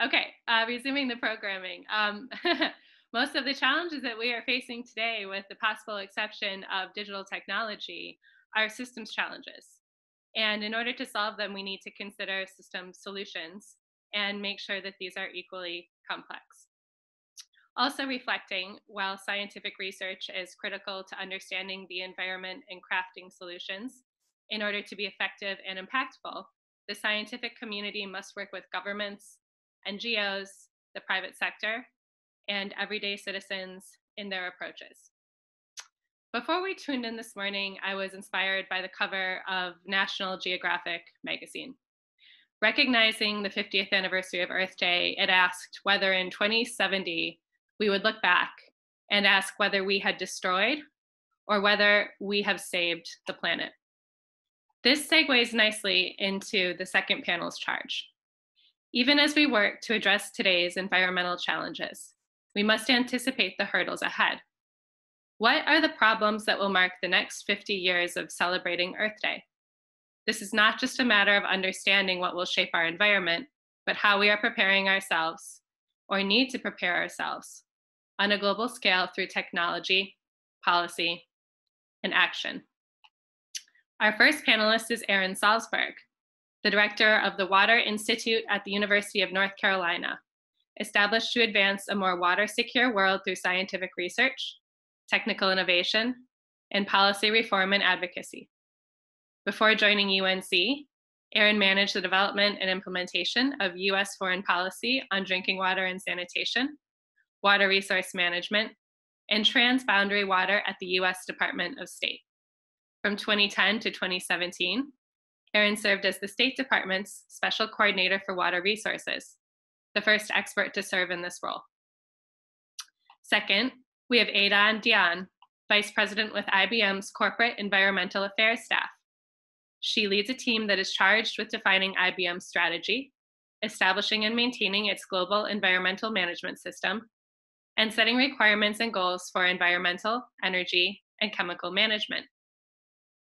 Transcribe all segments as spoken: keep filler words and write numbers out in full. Okay, uh, resuming the programming. Um, most of the challenges that we are facing today, with the possible exception of digital technology, are systems challenges. And in order to solve them, we need to consider system solutions and make sure that these are equally complex. Also reflecting, while scientific research is critical to understanding the environment and crafting solutions, in order to be effective and impactful, the scientific community must work with governments, N G Os, the private sector, and everyday citizens in their approaches. Before we tuned in this morning, I was inspired by the cover of National Geographic magazine. Recognizing the fiftieth anniversary of Earth Day, it asked whether in twenty seventy, we would look back and ask whether we had destroyed or whether we have saved the planet. This segues nicely into the second panel's charge. Even as we work to address today's environmental challenges, we must anticipate the hurdles ahead. What are the problems that will mark the next fifty years of celebrating Earth Day? This is not just a matter of understanding what will shape our environment, but how we are preparing ourselves, or need to prepare ourselves, on a global scale through technology, policy, and action. Our first panelist is Aaron Salzberg, the director of the Water Institute at the University of North Carolina, established to advance a more water-secure world through scientific research, technical innovation, and policy reform and advocacy. Before joining U N C, Aaron managed the development and implementation of U S foreign policy on drinking water and sanitation, water resource management, and transboundary water at the U S Department of State. From twenty ten to twenty seventeen, Aaron served as the State Department's Special Coordinator for Water Resources, the first expert to serve in this role. Second, we have Edan Dionne, Vice President with I B M's Corporate Environmental Affairs staff. She leads a team that is charged with defining I B M's strategy, establishing and maintaining its global environmental management system, and setting requirements and goals for environmental, energy, and chemical management.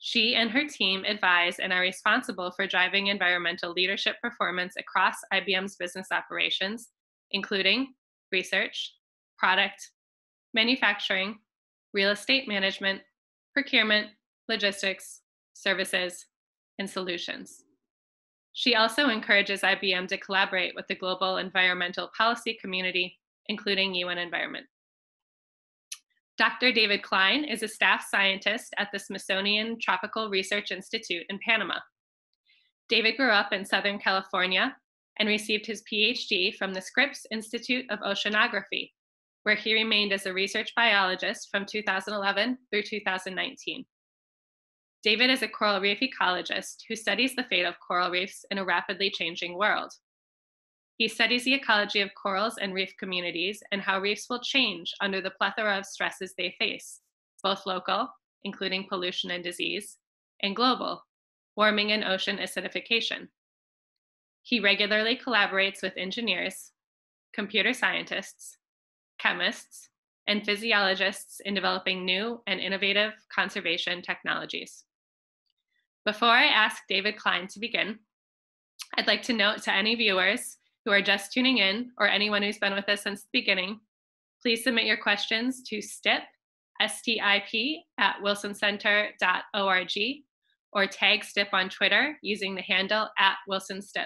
She and her team advise and are responsible for driving environmental leadership performance across I B M's business operations, including research, product, manufacturing, real estate management, procurement, logistics, services, and solutions. She also encourages I B M to collaborate with the global environmental policy community, including U N Environment. Doctor David Klein is a staff scientist at the Smithsonian Tropical Research Institute in Panama. David grew up in Southern California and received his P H D from the Scripps Institute of Oceanography, where he remained as a research biologist from two thousand eleven through two thousand nineteen. David is a coral reef ecologist who studies the fate of coral reefs in a rapidly changing world. He studies the ecology of corals and reef communities and how reefs will change under the plethora of stresses they face, both local, including pollution and disease, and global, warming and ocean acidification. He regularly collaborates with engineers, computer scientists, chemists, and physiologists in developing new and innovative conservation technologies. Before I ask David Klein to begin, I'd like to note to any viewers who are just tuning in, or anyone who's been with us since the beginning, please submit your questions to S T I P, S T I P, at wilson center dot org, or tag S T I P on Twitter using the handle at WilsonSTIP.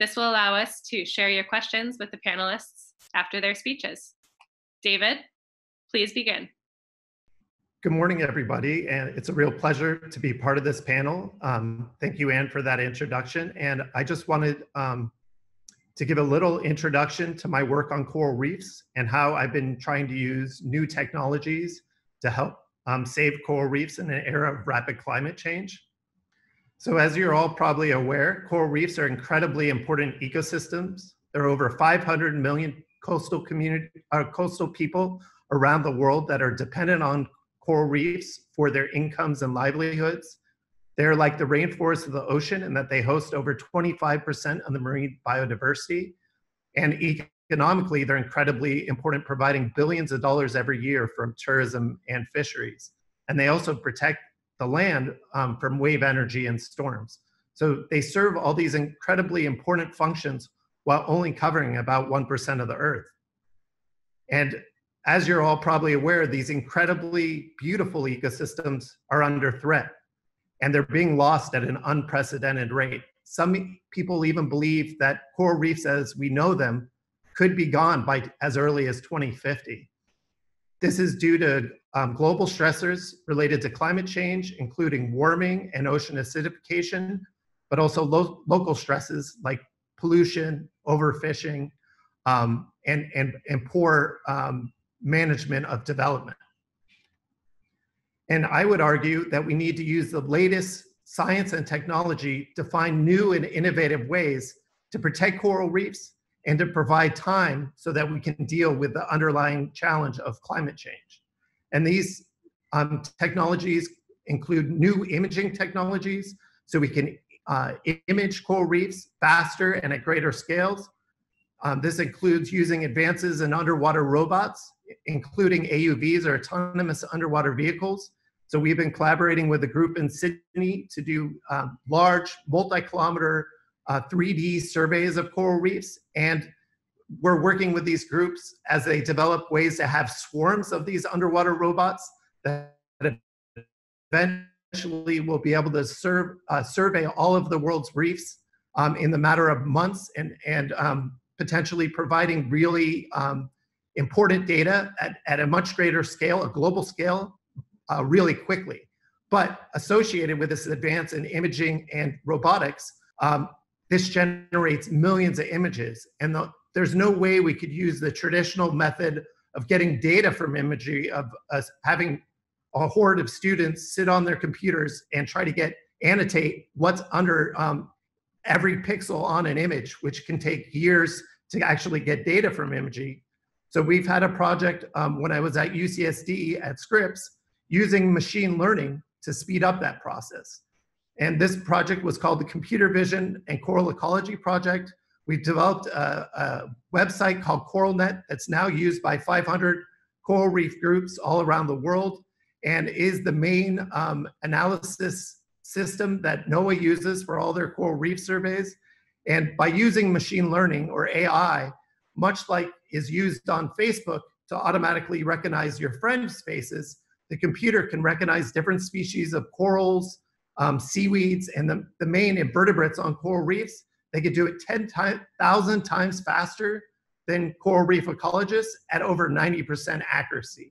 This will allow us to share your questions with the panelists after their speeches. David, please begin. Good morning, everybody, and it's a real pleasure to be part of this panel. Um, thank you, Anne, for that introduction, and I just wanted um, to give a little introduction to my work on coral reefs and how I've been trying to use new technologies to help um, save coral reefs in an era of rapid climate change. So as you're all probably aware, coral reefs are incredibly important ecosystems. There are over five hundred million coastal community, uh, coastal people around the world that are dependent on coral reefs for their incomes and livelihoods. They're like the rainforest of the ocean in that they host over twenty-five percent of the marine biodiversity. And economically, they're incredibly important, providing billions of dollars every year from tourism and fisheries. And they also protect the land um, from wave energy and storms. So they serve all these incredibly important functions while only covering about one percent of the Earth. And as you're all probably aware, these incredibly beautiful ecosystems are under threat, and they're being lost at an unprecedented rate. Some people even believe that coral reefs as we know them could be gone by as early as twenty fifty. This is due to um, global stressors related to climate change, including warming and ocean acidification, but also lo local stresses like pollution, overfishing, um, and, and, and poor um, management of development. And I would argue that we need to use the latest science and technology to find new and innovative ways to protect coral reefs and to provide time so that we can deal with the underlying challenge of climate change. And these um, technologies include new imaging technologies, so we can uh, image coral reefs faster and at greater scales. Um, this includes using advances in underwater robots, including A U Vs or autonomous underwater vehicles. So we've been collaborating with a group in Sydney to do um, large multi-kilometer Uh, three D surveys of coral reefs, and we're working with these groups as they develop ways to have swarms of these underwater robots that eventually will be able to serve, uh, survey all of the world's reefs um, in the matter of months, and, and um, potentially providing really um, important data at, at a much greater scale, a global scale, uh, really quickly. But associated with this advance in imaging and robotics, um, this generates millions of images, and the, there's no way we could use the traditional method of getting data from imagery of us having a horde of students sit on their computers and try to get annotate what's under um, every pixel on an image, which can take years to actually get data from imagery. So we've had a project um, when I was at U C S D at Scripps using machine learning to speed up that process. And this project was called the Computer Vision and Coral Ecology Project. We've developed a, a website called CoralNet that's now used by five hundred coral reef groups all around the world, and is the main um, analysis system that NOAA uses for all their coral reef surveys. And by using machine learning, or A I, much like is used on Facebook to automatically recognize your friends' faces, the computer can recognize different species of corals, Um, seaweeds, and the, the main invertebrates on coral reefs. They could do it ten thousand times faster than coral reef ecologists at over ninety percent accuracy.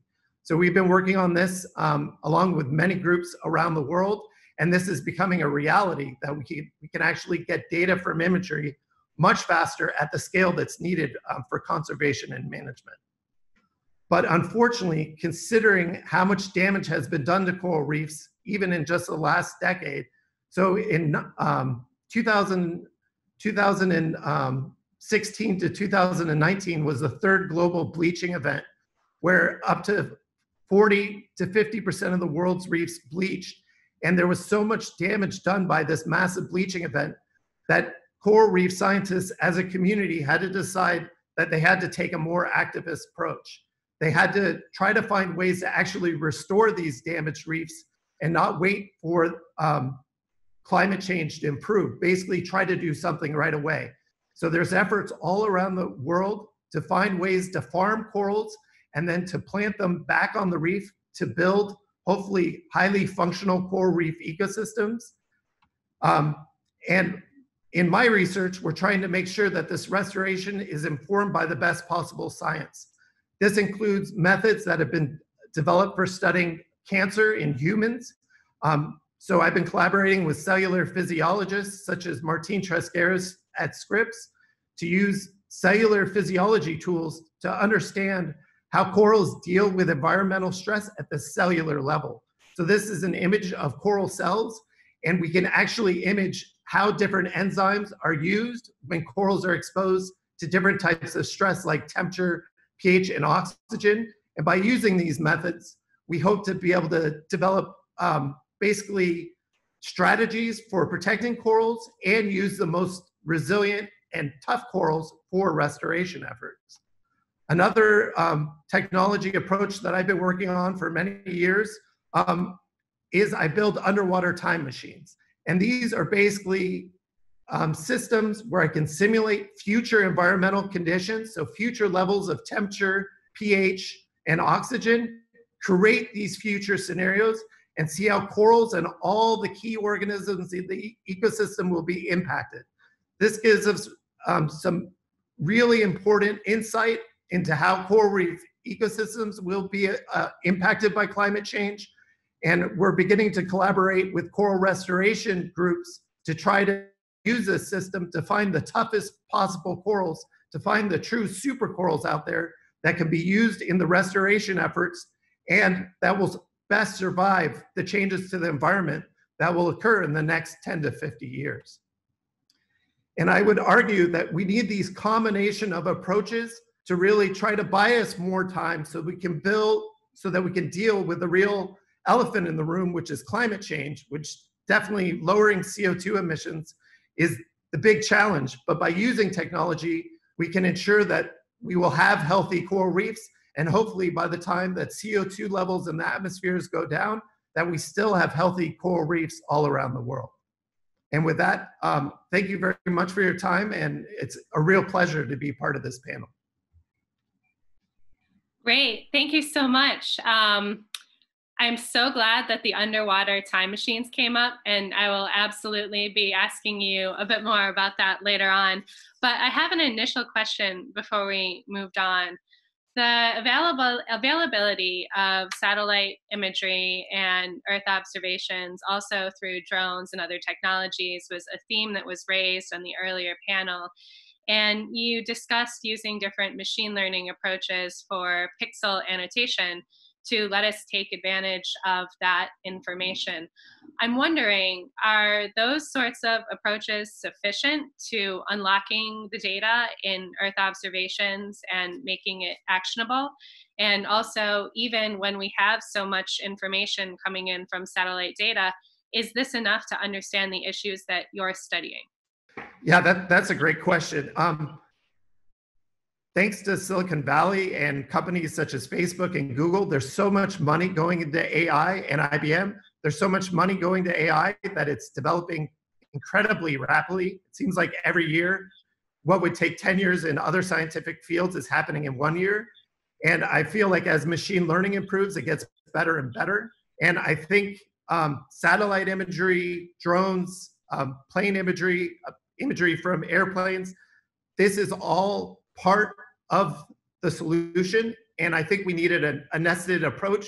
So we've been working on this um, along with many groups around the world, and this is becoming a reality that we can, we can actually get data from imagery much faster at the scale that's needed um, for conservation and management. But unfortunately, considering how much damage has been done to coral reefs even in just the last decade. So in um, two thousand sixteen to two thousand nineteen was the third global bleaching event, where up to forty to fifty percent of the world's reefs bleached. And there was so much damage done by this massive bleaching event that coral reef scientists as a community had to decide that they had to take a more activist approach. They had to try to find ways to actually restore these damaged reefs and not wait for um, climate change to improve, basically try to do something right away. So there's efforts all around the world to find ways to farm corals and then to plant them back on the reef to build hopefully highly functional coral reef ecosystems. Um, and in my research, we're trying to make sure that this restoration is informed by the best possible science. This includes methods that have been developed for studying cancer in humans. Um, so I've been collaborating with cellular physiologists such as Martin Tresguerres at Scripps to use cellular physiology tools to understand how corals deal with environmental stress at the cellular level. So this is an image of coral cells, and we can actually image how different enzymes are used when corals are exposed to different types of stress like temperature, pH, and oxygen. And by using these methods, we hope to be able to develop um, basically strategies for protecting corals and use the most resilient and tough corals for restoration efforts. Another um, technology approach that I've been working on for many years um, is I build underwater time machines. And these are basically um, systems where I can simulate future environmental conditions, so future levels of temperature, pH, and oxygen, create these future scenarios, and see how corals and all the key organisms in the ecosystem will be impacted. This gives us um, some really important insight into how coral reef ecosystems will be uh, impacted by climate change. And we're beginning to collaborate with coral restoration groups to try to use this system to find the toughest possible corals, to find the true super corals out there that can be used in the restoration efforts, and that will best survive the changes to the environment that will occur in the next ten to fifty years. And I would argue that we need these combination of approaches to really try to buy us more time so we can build, so that we can deal with the real elephant in the room, which is climate change, which definitely lowering C O two emissions is the big challenge. But by using technology, we can ensure that we will have healthy coral reefs, and hopefully by the time that C O two levels in the atmospheres go down, that we still have healthy coral reefs all around the world. And with that, um, thank you very much for your time, and it's a real pleasure to be part of this panel. Great, thank you so much. Um, I'm so glad that the underwater time machines came up, and I will absolutely be asking you a bit more about that later on. But I have an initial question before we moved on. The available, availability of satellite imagery and Earth observations, also through drones and other technologies, was a theme that was raised on the earlier panel. And you discussed using different machine learning approaches for pixel annotation to let us take advantage of that information. I'm wondering, are those sorts of approaches sufficient to unlocking the data in Earth observations and making it actionable? And also, even when we have so much information coming in from satellite data, is this enough to understand the issues that you're studying? Yeah, that, that's a great question. Um, Thanks to Silicon Valley and companies such as Facebook and Google, there's so much money going into A I, and I B M. There's so much money going to A I that it's developing incredibly rapidly. It seems like every year, what would take ten years in other scientific fields is happening in one year. And I feel like as machine learning improves, it gets better and better. And I think um, satellite imagery, drones, um, plane imagery, uh, imagery from airplanes, this is all part of the solution, and I think we needed a, a nested approach.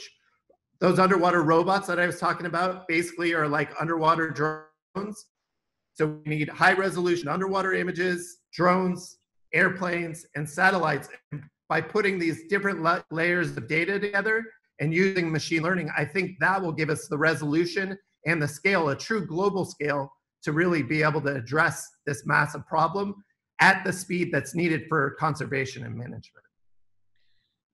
Those underwater robots that I was talking about basically are like underwater drones. So we need high resolution underwater images, drones, airplanes, and satellites. And by putting these different la layers of data together and using machine learning, I think that will give us the resolution and the scale, a true global scale, to really be able to address this massive problem at the speed that's needed for conservation and management.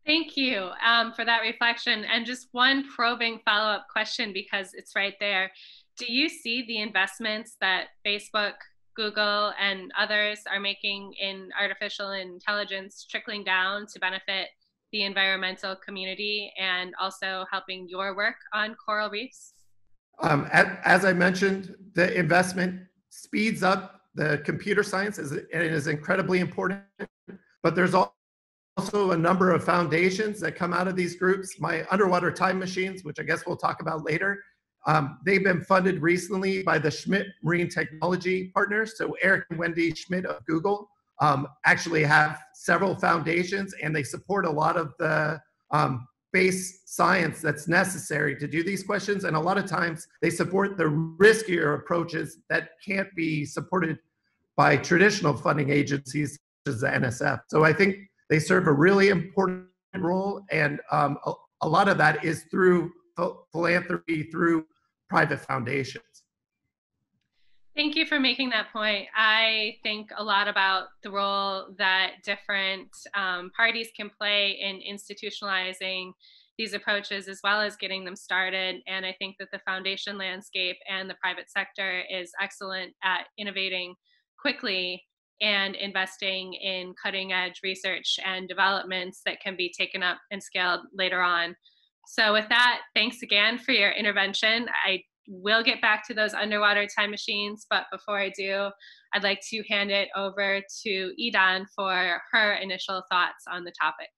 Thank you um, for that reflection. And just one probing follow-up question, because it's right there. Do you see the investments that Facebook, Google, and others are making in artificial intelligence trickling down to benefit the environmental community and also helping your work on coral reefs? Um, as I mentioned, the investment speeds up the computer science is, is incredibly important, but there's also a number of foundations that come out of these groups. My underwater time machines, which I guess we'll talk about later, um, they've been funded recently by the Schmidt Marine Technology Partners. So Eric and Wendy Schmidt of Google um, actually have several foundations, and they support a lot of the um, base science that's necessary to do these questions. And a lot of times they support the riskier approaches that can't be supported by traditional funding agencies such as the N S F. So I think they serve a really important role. And um, a, a lot of that is through philanthropy, through private foundations. Thank you for making that point. I think a lot about the role that different um, parties can play in institutionalizing these approaches as well as getting them started. And I think that the foundation landscape and the private sector is excellent at innovating quickly and investing in cutting edge research and developments that can be taken up and scaled later on. So with that, thanks again for your intervention. I we'll get back to those underwater time machines, but before I do, I'd like to hand it over to Edan for her initial thoughts on the topic.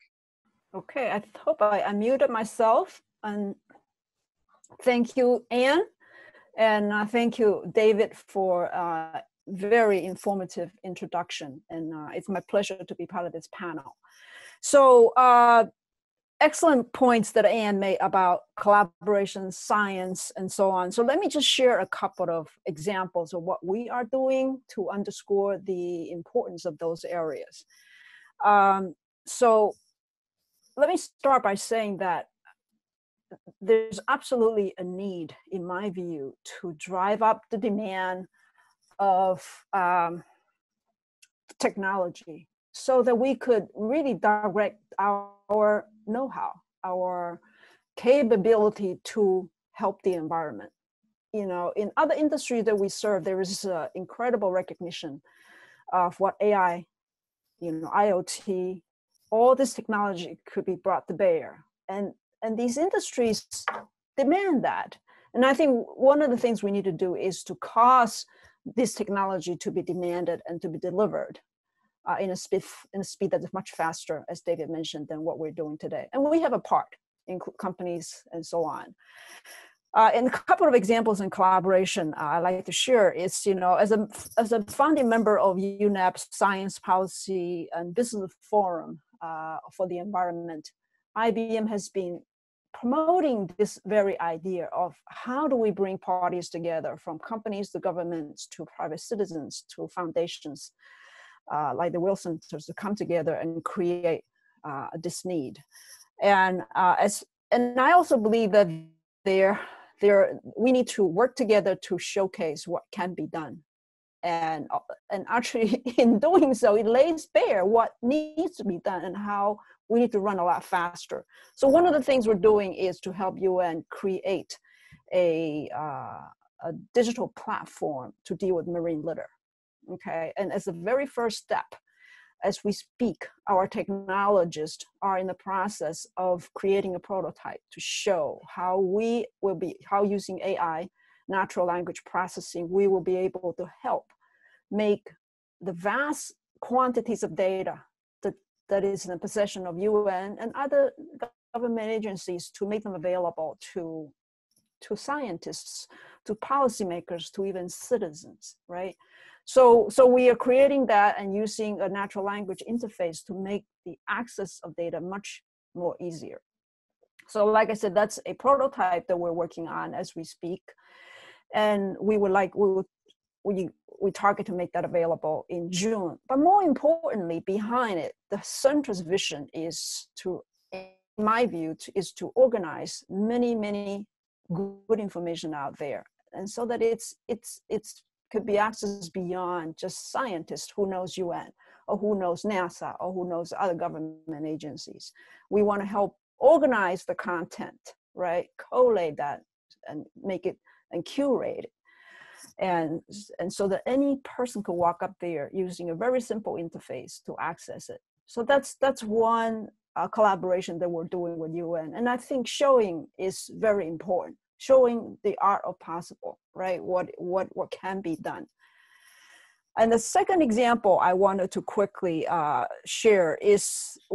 Okay, I hope I unmuted myself, and thank you, Anne, and uh, thank you, David, for uh, very informative introduction, and uh, it's my pleasure to be part of this panel. So, uh, excellent points that Anne made about collaboration, science, and so on. So let me just share a couple of examples of what we are doing to underscore the importance of those areas. Um, so let me start by saying that there's absolutely a need, in my view, to drive up the demand of um, technology, so that we could really direct our know-how, our capability to help the environment. You know, in other industries that we serve, there is uh, incredible recognition of what A I, you know, I O T, all this technology could be brought to bear, and and these industries demand that. And I think one of the things we need to do is to cause this technology to be demanded and to be delivered Uh, in a speed in a speed that's much faster, as David mentioned, than what we're doing today. And we have a part in companies and so on. Uh, and a couple of examples in collaboration uh, I like to share is, you know, as a as a founding member of U N E P's Science Policy and Business Forum uh, for the Environment, I B M has been promoting this very idea of how do we bring parties together, from companies to governments to private citizens to foundations, Uh, like the Wilson Centers, to come together and create uh, this need. And uh, as and I also believe that there there we need to work together to showcase what can be done, and and actually in doing so, it lays bare what needs to be done and how we need to run a lot faster. So one of the things we're doing is to help U N create a uh, a digital platform to deal with marine litter. Okay, and as the very first step, as we speak, our technologists are in the process of creating a prototype to show how we will be, how using A I, natural language processing, we will be able to help make the vast quantities of data that, that is in the possession of U N and other government agencies, to make them available to, to scientists, to policymakers, to even citizens, right? So, so we are creating that and using a natural language interface to make the access of data much more easier. So like I said, that's a prototype that we're working on as we speak. And we would like, we, would, we, we target to make that available in June. But more importantly, behind it, the center's vision is to, in my view, to, is to organize many, many good information out there. And so that it's, it's, it's, could be accessed beyond just scientists who knows U N or who knows NASA or who knows other government agencies. We want to help organize the content, right? Collate that and make it and curate it. And, and so that any person could walk up there using a very simple interface to access it. So that's, that's one uh, collaboration that we're doing with U N. And I think showing is very important. Showing the art of possible, right? What, what, what can be done. And the second example I wanted to quickly uh, share is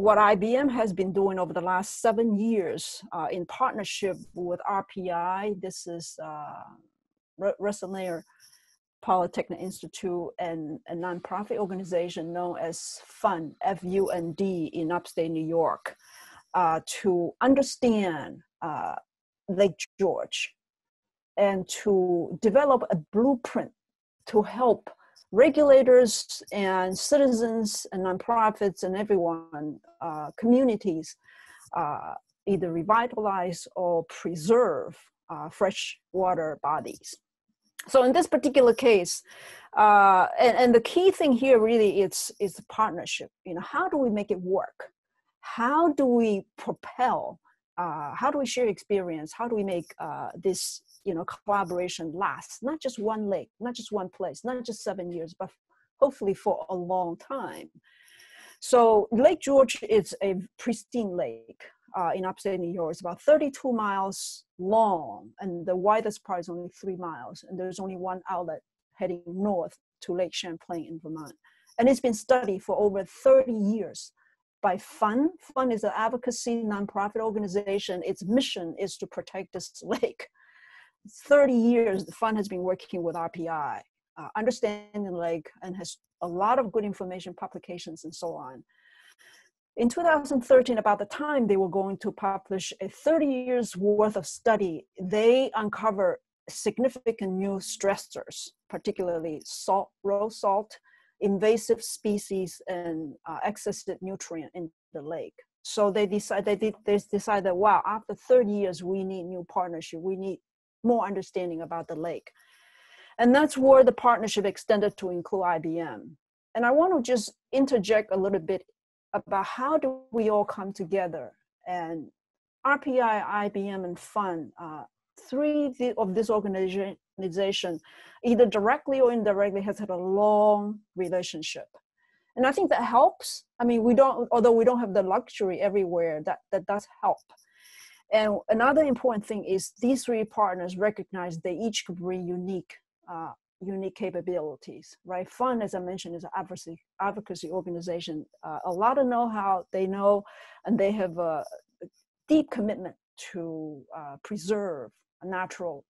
what I B M has been doing over the last seven years uh, in partnership with R P I. This is uh, Rensselaer Polytechnic Institute and a nonprofit organization known as FUND, F U N D, in upstate New York, uh, to understand uh, Lake George and to develop a blueprint to help regulators and citizens and nonprofits and everyone, uh, communities, uh, either revitalize or preserve uh, freshwater bodies. So in this particular case, uh, and, and the key thing here really is, is the partnership. You know, how do we make it work? How do we propel Uh, how do we share experience? How do we make uh, this, you know, collaboration last? Not just one lake, not just one place, not just seven years, but hopefully for a long time. So Lake George is a pristine lake. uh, in upstate New York. It's about thirty-two miles long, and the widest part is only three miles. And there's only one outlet heading north to Lake Champlain in Vermont. And it's been studied for over thirty years by FUND. FUND is an advocacy nonprofit organization. Its mission is to protect this lake. thirty years, the FUND has been working with R P I, uh, understanding the lake, and has a lot of good information, publications, and so on. In two thousand thirteen, about the time they were going to publish a thirty years worth of study, they uncovered significant new stressors, particularly salt, road salt, invasive species, and uh, excessive nutrient in the lake. So they decided, they, they decided, wow, after thirty years, we need new partnership. We need more understanding about the lake. And that's where the partnership extended to include I B M. And I want to just interject a little bit about how do we all come together. And R P I, I B M, and FUND, uh, three of this organization organization, either directly or indirectly, has had a long relationship. And I think that helps. I mean, we don't, although we don't have the luxury everywhere, that, that does help. And another important thing is these three partners recognize they each could bring unique, uh, unique capabilities, right? FUND, as I mentioned, is an advocacy, advocacy organization. Uh, a lot of know-how, they know, and they have a deep commitment to uh, preserve natural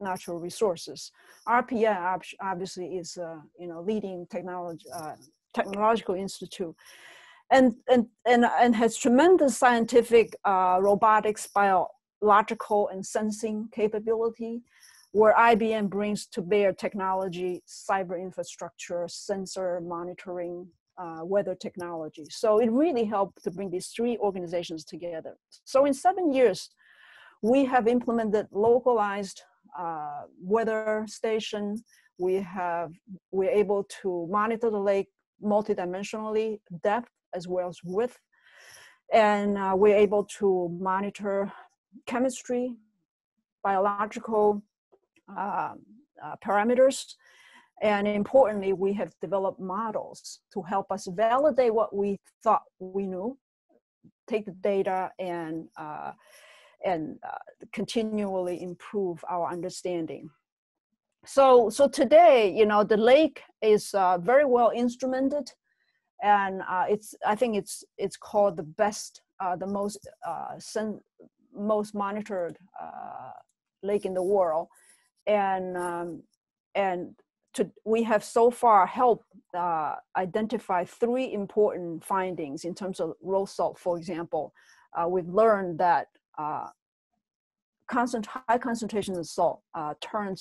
natural resources. R P I obviously is a you know leading technology uh, technological institute, and and and and has tremendous scientific uh, robotics, biological, and sensing capability, where I B M brings to bear technology, cyber infrastructure, sensor monitoring, uh, weather technology. So it really helped to bring these three organizations together. So in seven years, we have implemented localized Uh, weather station. We have, we're able to monitor the lake multidimensionally, depth as well as width. And uh, we're able to monitor chemistry, biological uh, uh, parameters. And importantly, we have developed models to help us validate what we thought we knew, take the data and uh, and uh, continually improve our understanding. So, so today, you know, the lake is uh, very well instrumented, and uh, it's, I think it's, it's called the best, uh, the most, uh, sen most monitored uh, lake in the world. And, um, and to, we have so far helped uh, identify three important findings in terms of road salt, for example. Uh, we've learned that Uh, concent high concentrations of salt uh, turns,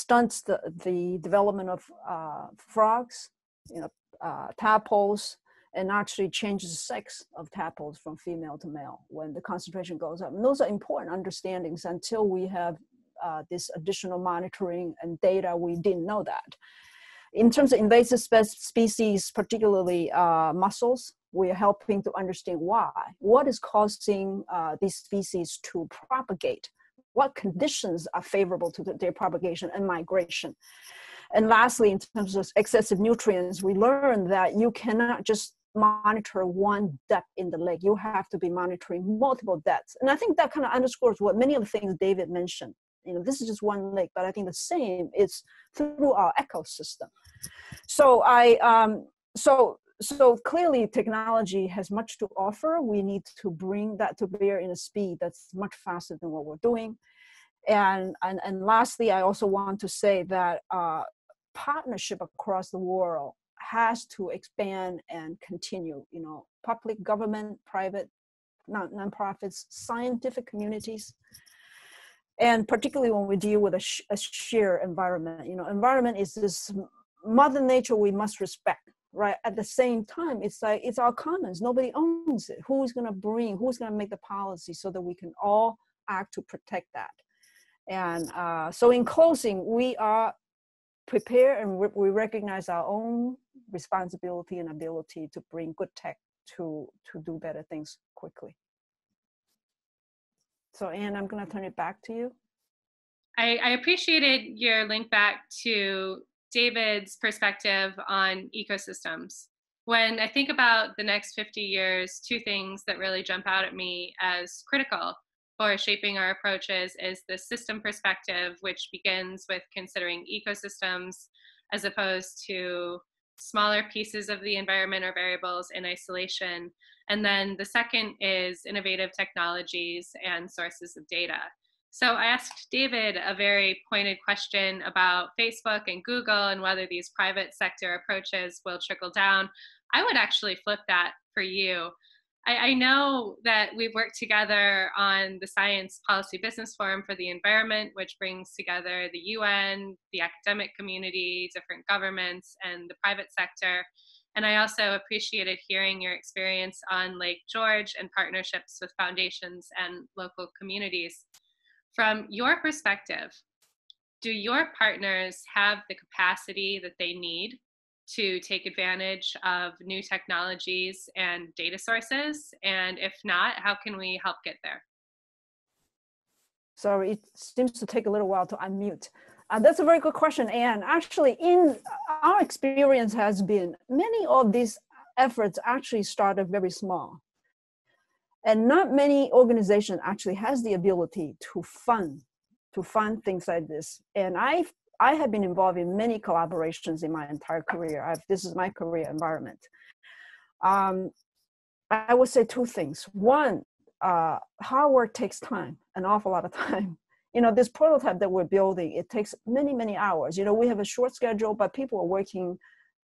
stunts the, the development of uh, frogs, you know, uh, tadpoles, and actually changes the sex of tadpoles from female to male when the concentration goes up. And those are important understandings. Until we have uh, this additional monitoring and data, we didn't know that. In terms of invasive spe species, particularly uh, mussels, we are helping to understand why. What is causing uh, these species to propagate? What conditions are favorable to the, their propagation and migration? And lastly, in terms of excessive nutrients, we learned that you cannot just monitor one depth in the lake. You have to be monitoring multiple depths. And I think that kind of underscores what many of the things David mentioned. You know, this is just one lake, but I think the same is through our ecosystem. So I, um, so, So clearly technology has much to offer. We need to bring that to bear in a speed that's much faster than what we're doing. And, and, and lastly, I also want to say that uh, partnership across the world has to expand and continue. You know, public, government, private, non nonprofits, scientific communities. And particularly when we deal with a, sh a sheer environment, you know, environment is this mother nature we must respect. Right? At the same time, it's like, it's our commons. Nobody owns it. Who's going to bring, who's going to make the policy so that we can all act to protect that? And uh, so in closing, we are prepared and re we recognize our own responsibility and ability to bring good tech to, to do better things quickly. So Anne, I'm going to turn it back to you. I, I appreciated your link back to David's perspective on ecosystems. when I think about the next fifty years, two things that really jump out at me as critical for shaping our approaches is the system perspective, which begins with considering ecosystems as opposed to smaller pieces of the environment or variables in isolation. And then the second is innovative technologies and sources of data. So I asked David a very pointed question about Facebook and Google and whether these private sector approaches will trickle down. I would actually flip that for you. I, I know that we've worked together on the Science Policy Business Forum for the Environment, which brings together the U N, the academic community, different governments, and the private sector. And I also appreciated hearing your experience on Lake George and partnerships with foundations and local communities. From your perspective, do your partners have the capacity that they need to take advantage of new technologies and data sources? And if not, how can we help get there? Sorry, it seems to take a little while to unmute. Uh, that's a very good question, Anne. Actually, in our experience has been many of these efforts actually started very small. And not many organizations actually has the ability to fund, to fund things like this. And I, I have been involved in many collaborations in my entire career. I've, this is my career environment. Um, I would say two things. One, uh, hard work takes time, an awful lot of time. You know, this prototype that we're building, it takes many, many hours. You know, we have a short schedule, but people are working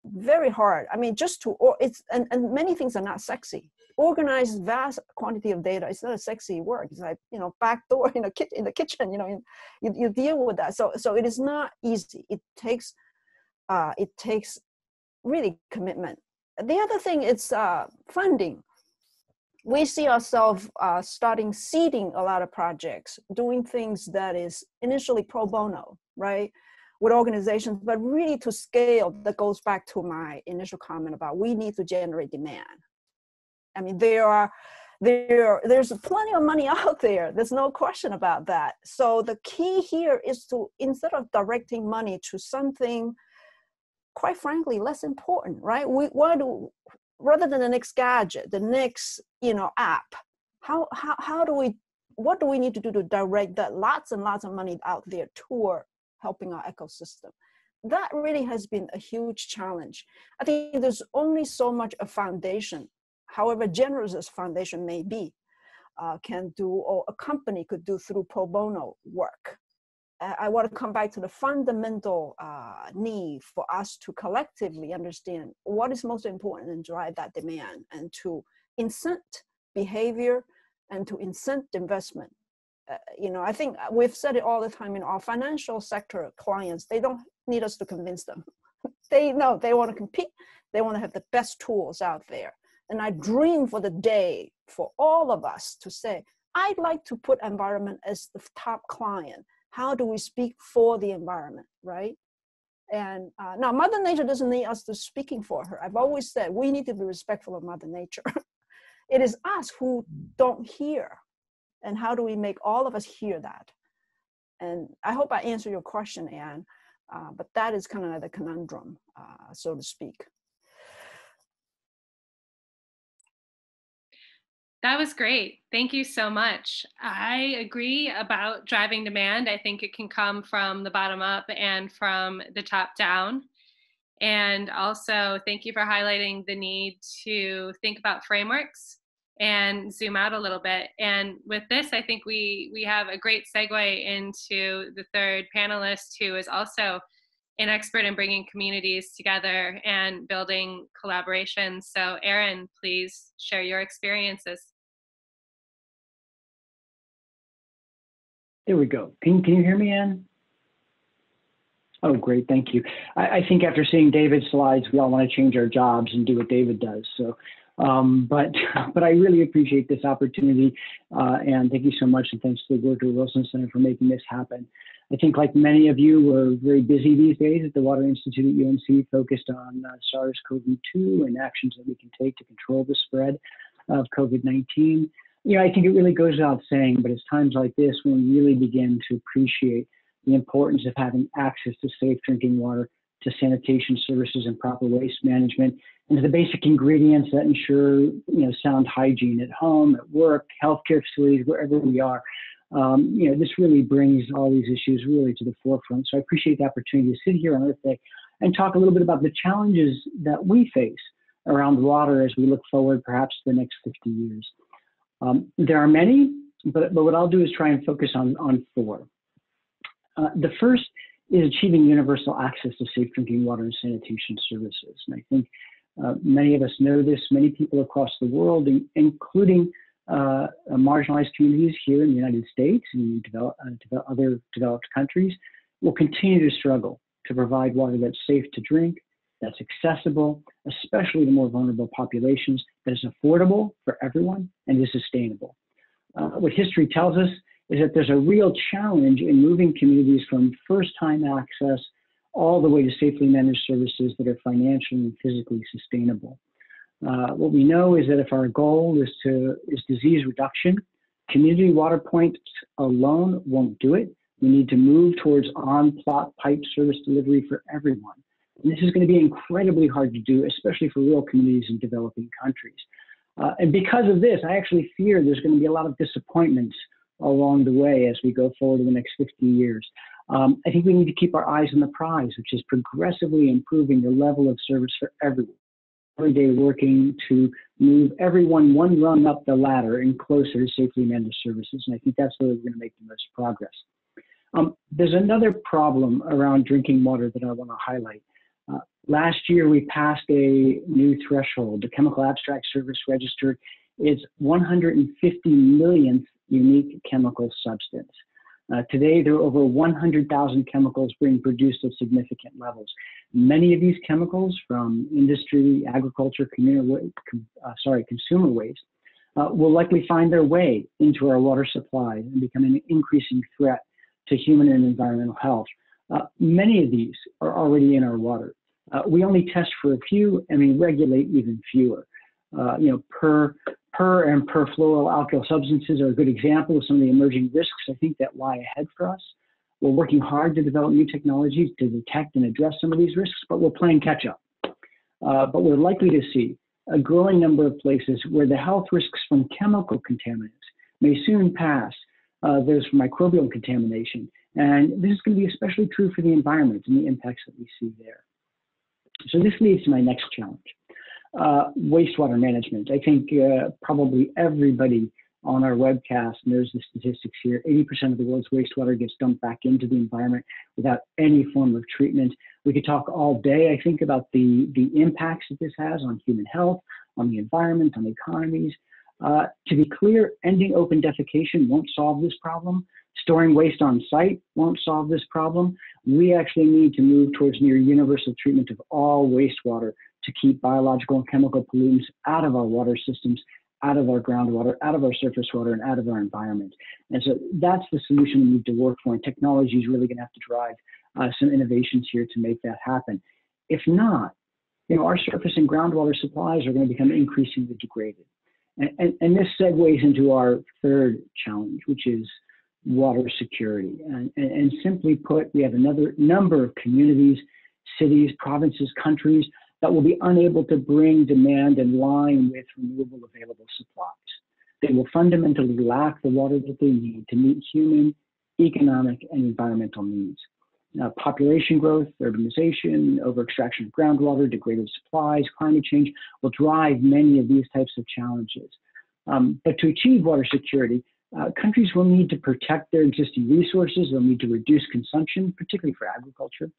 very hard. I mean, just to, or it's, and, and many things are not sexy. Organize vast quantity of data. It's not a sexy work. It's like, you know, back door in, a ki in the kitchen, you know, in, you, you deal with that. So, so it is not easy. It takes, uh, it takes really commitment. The other thing is uh, funding. We see ourselves uh, starting seeding a lot of projects, doing things that is initially pro bono, right? With organizations, but really to scale, that goes back to my initial comment about we need to generate demand. I mean, there are, there, there's plenty of money out there. There's no question about that. So the key here is to, instead of directing money to something, quite frankly, less important, right? We, why do, rather than the next gadget, the next, you know, app, how, how, how do we, what do we need to do to direct that lots and lots of money out there toward helping our ecosystem? That really has been a huge challenge. I think there's only so much a foundation, however generous this foundation may be, uh, can do, or a company could do through pro bono work. Uh, I want to come back to the fundamental uh, need for us to collectively understand what is most important and drive that demand, and to incent behavior and to incent investment. Uh, you know, I think we've said it all the time in our financial sector clients, they don't need us to convince them. They know they want to compete. They want to have the best tools out there. And I dream for the day for all of us to say, I'd like to put environment as the top client. How do we speak for the environment, right? And uh, now Mother Nature doesn't need us to speaking for her. I've always said we need to be respectful of Mother Nature. It is us who don't hear. And how do we make all of us hear that? And I hope I answered your question, Anne, uh, but that is kind of the conundrum, uh, so to speak. That was great. Thank you so much. I agree about driving demand. I think it can come from the bottom up and from the top down. And also, thank you for highlighting the need to think about frameworks and zoom out a little bit. And with this, I think we, we have a great segue into the third panelist, who is also an expert in bringing communities together and building collaborations. So Aaron, please share your experiences. There we go. Can, can you hear me, Anne? Oh, great. Thank you. I, I think after seeing David's slides, we all want to change our jobs and do what David does. So, um, but, but I really appreciate this opportunity. Uh, and thank you so much. And thanks to the Woodrow Wilson Center for making this happen. I think, like many of you, we're very busy these days at the Water Institute at U N C, focused on uh, SARS CoV two and actions that we can take to control the spread of COVID nineteen. You know, I think it really goes without saying, but it's times like this when we really begin to appreciate the importance of having access to safe drinking water to sanitation services and proper waste management, and to the basic ingredients that ensure you know sound hygiene at home, at work, healthcare facilities, wherever we are. Um, you know, this really brings all these issues really to the forefront. So I appreciate the opportunity to sit here on Earth Day and talk a little bit about the challenges that we face around water as we look forward perhaps to the next fifty years. Um, there are many, but, but what I'll do is try and focus on, on four. Uh, the first is achieving universal access to safe drinking water and sanitation services. And I think uh, many of us know this, many people across the world, including uh, marginalized communities here in the United States and develop, uh, develop other developed countries, will continue to struggle to provide water that's safe to drink, that's accessible, especially to more vulnerable populations, that is affordable for everyone, and is sustainable. Uh, what history tells us is that there's a real challenge in moving communities from first-time access all the way to safely managed services that are financially and physically sustainable. Uh, what we know is that if our goal is, to, is disease reduction, community water points alone won't do it. We need to move towards on-plot pipe service delivery for everyone. And this is going to be incredibly hard to do, especially for rural communities in developing countries. Uh, and because of this, I actually fear there's going to be a lot of disappointments along the way as we go forward in the next fifty years. Um, I think we need to keep our eyes on the prize, which is progressively improving the level of service for everyone. Every day working to move everyone one rung up the ladder and closer to safely managed services. And I think that's where we're going to make the most progress. Um, there's another problem around drinking water that I want to highlight. Uh, last year, we passed a new threshold. The Chemical Abstract Service Register is one hundred fifty millionth unique chemical substance. Uh, today, there are over one hundred thousand chemicals being produced at significant levels. Many of these chemicals from industry, agriculture, community, uh, sorry, consumer waste, uh, will likely find their way into our water supply and become an increasing threat to human and environmental health. Uh, many of these are already in our water. Uh, we only test for a few, and we regulate even fewer. Uh, you know, per, per and perfluoroalkyl substances are a good example of some of the emerging risks, I think, that lie ahead for us. We're working hard to develop new technologies to detect and address some of these risks, but we're playing catch up. Uh, but we're likely to see a growing number of places where the health risks from chemical contaminants may soon pass uh, those from microbial contamination. And this is going to be especially true for the environment and the impacts that we see there. So this leads to my next challenge, uh, wastewater management. I think uh, probably everybody on our webcast knows the statistics here. eighty percent of the world's wastewater gets dumped back into the environment without any form of treatment. We could talk all day, I think, about the, the impacts that this has on human health, on the environment, on economies. Uh, to be clear, ending open defecation won't solve this problem. Storing waste on site won't solve this problem. We actually need to move towards near universal treatment of all wastewater to keep biological and chemical pollutants out of our water systems, out of our groundwater, out of our surface water, and out of our environment. And so that's the solution we need to work for, and technology is really going to have to drive uh, some innovations here to make that happen. If not, you know, our surface and groundwater supplies are going to become increasingly degraded. And, and, and this segues into our third challenge, which is water security. And, and, and simply put, we have another number of communities, cities, provinces, countries that will be unable to bring demand in line with renewable available supplies. They will fundamentally lack the water that they need to meet human, economic, and environmental needs. Now, population growth, urbanization, over-extraction of groundwater, degraded supplies, climate change will drive many of these types of challenges. Um, but to achieve water security, Uh, countries will need to protect their existing resources. They'll need to reduce consumption, particularly for agriculture.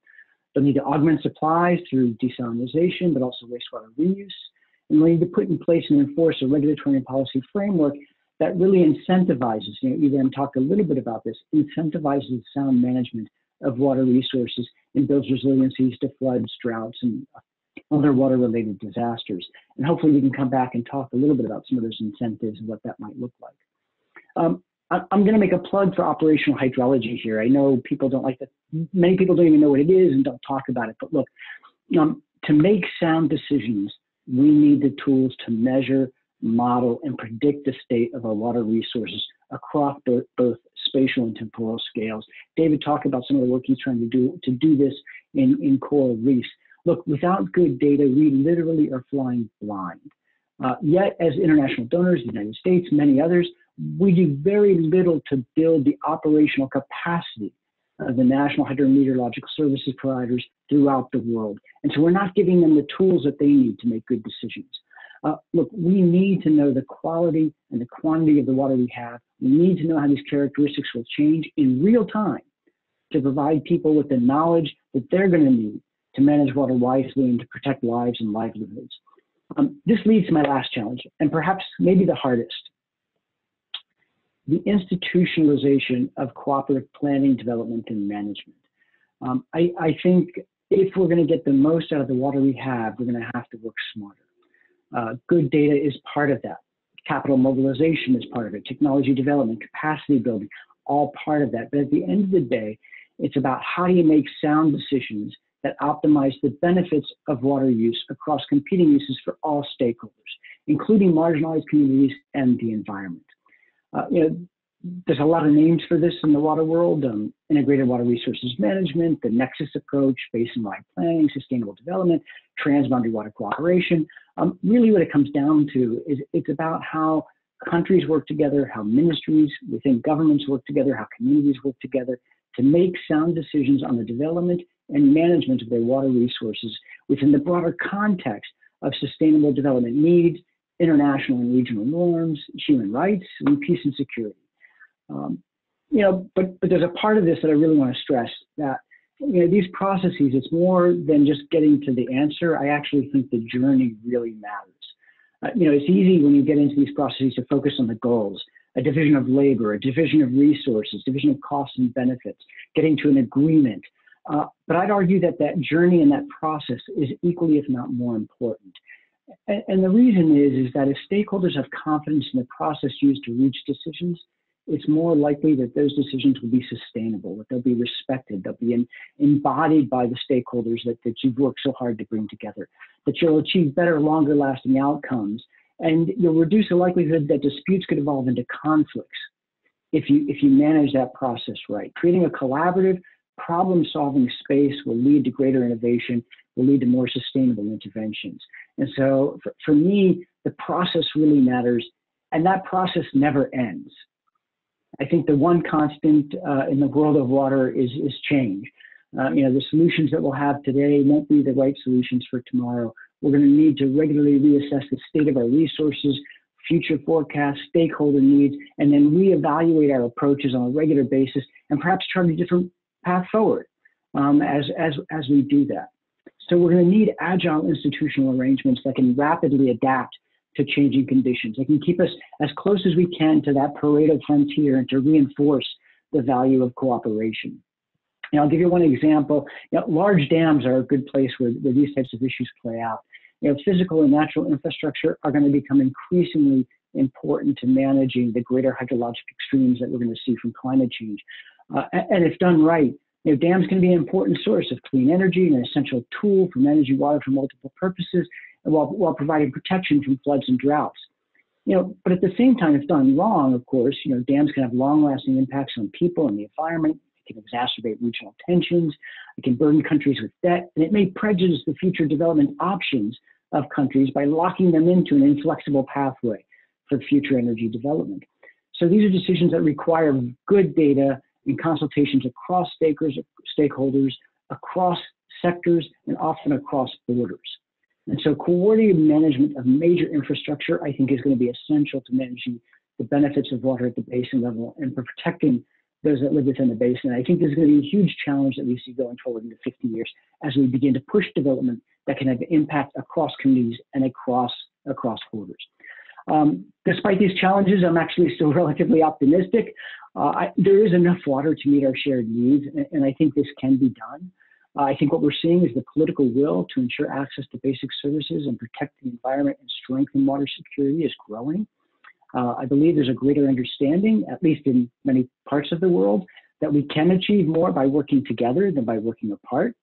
They'll need to augment supplies through desalinization, but also wastewater reuse. And they'll need to put in place and enforce a regulatory and policy framework that really incentivizes, you know, Edan talked a little bit about this, incentivizes sound management of water resources and builds resiliencies to floods, droughts, and other water-related disasters. And hopefully we can come back and talk a little bit about some of those incentives and what that might look like. Um, I'm going to make a plug for operational hydrology here. I know people don't like that. Many people don't even know what it is and don't talk about it. But look, um, to make sound decisions, we need the tools to measure, model, and predict the state of our water resources across both, both spatial and temporal scales. David talked about some of the work he's trying to do to do this in, in coral reefs. Look, without good data, we literally are flying blind. Uh, yet, as international donors, the United States, many others, we do very little to build the operational capacity of the national hydrometeorological services providers throughout the world. And so we're not giving them the tools that they need to make good decisions. Uh, look, we need to know the quality and the quantity of the water we have. We need to know how these characteristics will change in real time to provide people with the knowledge that they're going to need to manage water wisely and to protect lives and livelihoods. Um, this leads to my last challenge, and perhaps maybe the hardest. The institutionalization of cooperative planning, development, and management. Um, I, I think if we're going to get the most out of the water we have, we're going to have to work smarter. Uh, good data is part of that. Capital mobilization is part of it. Technology development, capacity building, all part of that. But at the end of the day, it's about how do you make sound decisions that optimize the benefits of water use across competing uses for all stakeholders, including marginalized communities and the environment. Uh, you know, there's a lot of names for this in the water world, um, integrated water resources management, the nexus approach, basin-wide planning, sustainable development, transboundary water cooperation. Um, really what it comes down to is it's about how countries work together, how ministries within governments work together, how communities work together to make sound decisions on the development and management of their water resources within the broader context of sustainable development needs, international and regional norms, human rights, and peace and security. Um, you know, but, but there's a part of this that I really want to stress that, you know, these processes, it's more than just getting to the answer. I actually think the journey really matters. Uh, you know, it's easy when you get into these processes to focus on the goals, a division of labor, a division of resources, division of costs and benefits, getting to an agreement. Uh, but I'd argue that that journey and that process is equally, if not more important. And the reason is, is that if stakeholders have confidence in the process used to reach decisions, it's more likely that those decisions will be sustainable, that they'll be respected, they'll be in, embodied by the stakeholders that, that you've worked so hard to bring together, that you'll achieve better, longer lasting outcomes, and you'll reduce the likelihood that disputes could evolve into conflicts if you, if you manage that process right. Creating a collaborative, problem-solving space will lead to greater innovation, will lead to more sustainable interventions. And so for, for me, the process really matters, and that process never ends. I think the one constant uh, in the world of water is, is change. Uh, you know, the solutions that we'll have today won't be the right solutions for tomorrow. We're going to need to regularly reassess the state of our resources, future forecasts, stakeholder needs, and then reevaluate our approaches on a regular basis and perhaps chart a different path forward um, as, as, as we do that. So we're going to need agile institutional arrangements that can rapidly adapt to changing conditions. They can keep us as close as we can to that Pareto frontier and to reinforce the value of cooperation. And I'll give you one example. You know, large dams are a good place where, where these types of issues play out. You know, physical and natural infrastructure are going to become increasingly important to managing the greater hydrologic extremes that we're going to see from climate change. Uh, and if done right, you know, dams can be an important source of clean energy and an essential tool for managing water for multiple purposes, while, while providing protection from floods and droughts. You know, but at the same time, if done wrong, of course, you know, dams can have long-lasting impacts on people and the environment. It can exacerbate regional tensions. It can burden countries with debt, and it may prejudice the future development options of countries by locking them into an inflexible pathway for future energy development. So these are decisions that require good data in consultations across stakeholders, across sectors, and often across borders. And so coordinated management of major infrastructure, I think, is going to be essential to managing the benefits of water at the basin level and for protecting those that live within the basin. I think this is going to be a huge challenge that we see going forward into fifty years as we begin to push development that can have impact across communities and across, across borders. Um, despite these challenges, I'm actually still relatively optimistic. Uh, I, there is enough water to meet our shared needs, and, and I think this can be done. Uh, I think what we're seeing is the political will to ensure access to basic services and protect the environment and strengthen water security is growing. Uh, I believe there's a greater understanding, at least in many parts of the world, that we can achieve more by working together than by working apart.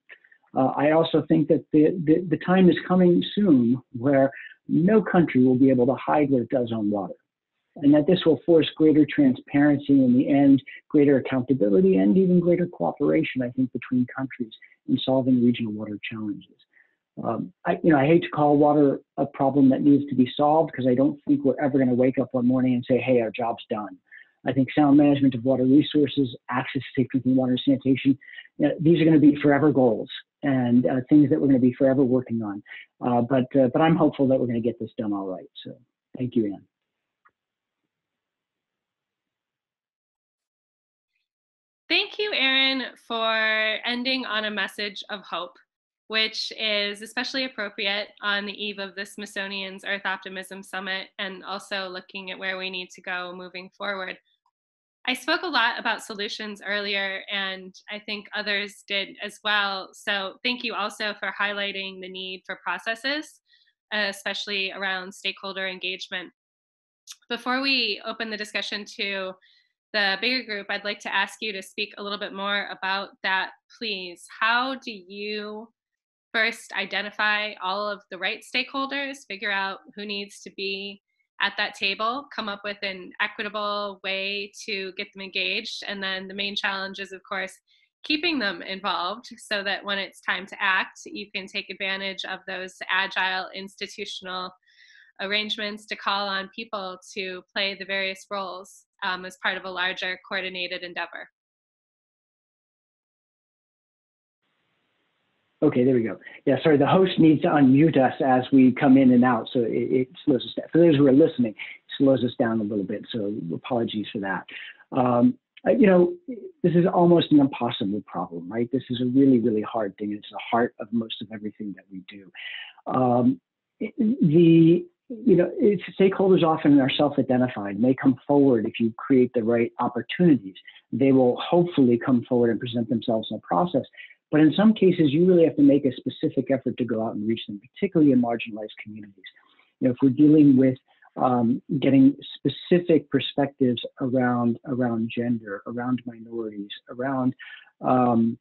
Uh, I also think that the, the, the time is coming soon where no country will be able to hide what it does on water. and that this will force greater transparency in the end, greater accountability, and even greater cooperation, I think, between countries in solving regional water challenges. Um, I, you know, I hate to call water a problem that needs to be solved, because I don't think we're ever going to wake up one morning and say, hey, our job's done. I think sound management of water resources, access to safe drinking water, sanitation, you know, these are going to be forever goals and uh, things that we're going to be forever working on. Uh, but, uh, but I'm hopeful that we're going to get this done all right. So thank you, Anne. Thank you, Aaron, for ending on a message of hope, which is especially appropriate on the eve of the Smithsonian's Earth Optimism Summit, and also looking at where we need to go moving forward. I spoke a lot about solutions earlier, and I think others did as well. So thank you also for highlighting the need for processes, especially around stakeholder engagement. Before we open the discussion to the bigger group, I'd like to ask you to speak a little bit more about that, please. How do you first identify all of the right stakeholders, figure out who needs to be at that table, come up with an equitable way to get them engaged, and then the main challenge is, of course, keeping them involved so that when it's time to act, you can take advantage of those agile institutional arrangements to call on people to play the various roles um, as part of a larger coordinated endeavor. Okay, there we go. Yeah, sorry, the host needs to unmute us as we come in and out, so it, it slows us down. For those who are listening, it slows us down a little bit, so apologies for that. Um, you know, this is almost an impossible problem, right? This is a really, really hard thing. It's the heart of most of everything that we do. Um, the, you know, it's, stakeholders often are self-identified, and they come forward if you create the right opportunities. They will hopefully come forward and present themselves in a process. But in some cases, you really have to make a specific effort to go out and reach them, particularly in marginalized communities. You know, if we're dealing with um, getting specific perspectives around, around gender, around minorities, around um,